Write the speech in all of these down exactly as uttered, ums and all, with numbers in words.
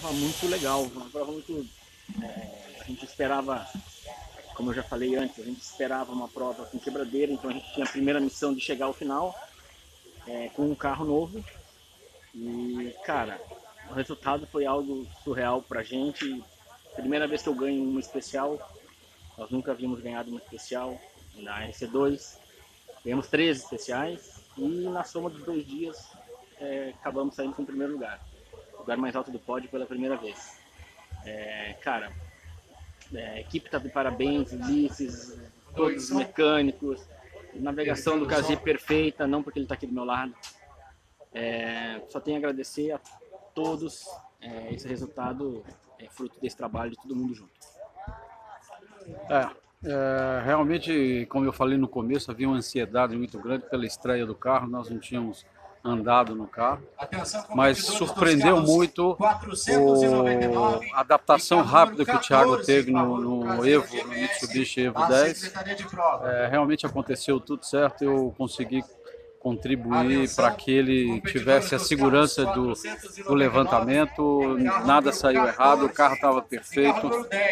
prova muito legal, uma prova muito... É, a gente esperava, como eu já falei antes, a gente esperava uma prova com quebradeira, então a gente tinha a primeira missão de chegar ao final é, com um carro novo. E, cara, o resultado foi algo surreal pra gente. Primeira vez que eu ganho uma especial, nós nunca havíamos ganhado uma especial na R C dois. Ganhamos três especiais e na soma dos dois dias é, acabamos saindo em primeiro lugar. Lugar mais alto do pódio pela primeira vez. É, cara, é, a equipe tá de parabéns, Ulisses, todos os mecânicos, navegação do Cazir perfeita, não porque ele tá aqui do meu lado. É, só tenho a agradecer a todos, é, esse resultado é fruto desse trabalho de todo mundo junto. É, é, realmente, como eu falei no começo, havia uma ansiedade muito grande pela estreia do carro, nós não tínhamos andado no carro, mas surpreendeu muito o, a adaptação rápida que o Thiago teve no, no Evo, no Mitsubishi Evo dez, é, realmente aconteceu tudo certo, eu consegui contribuir para que ele tivesse a segurança do, do levantamento, nada saiu errado, o carro estava perfeito,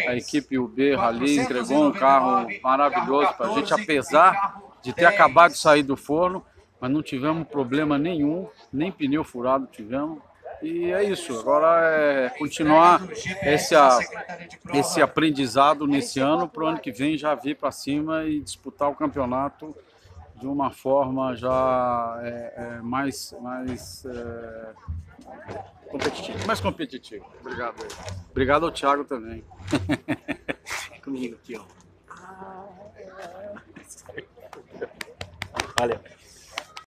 a equipe U B Rally entregou um carro maravilhoso para a gente, apesar de ter acabado de sair do forno, mas não tivemos problema nenhum, nem pneu furado tivemos. E é isso, agora é continuar esse, esse aprendizado nesse ano, para o ano que vem já vir para cima e disputar o campeonato de uma forma já é, é, mais, mais é, competitiva. Mais competitiva. Obrigado. Obrigado ao Thiago também. Comigo aqui, ó. Valeu.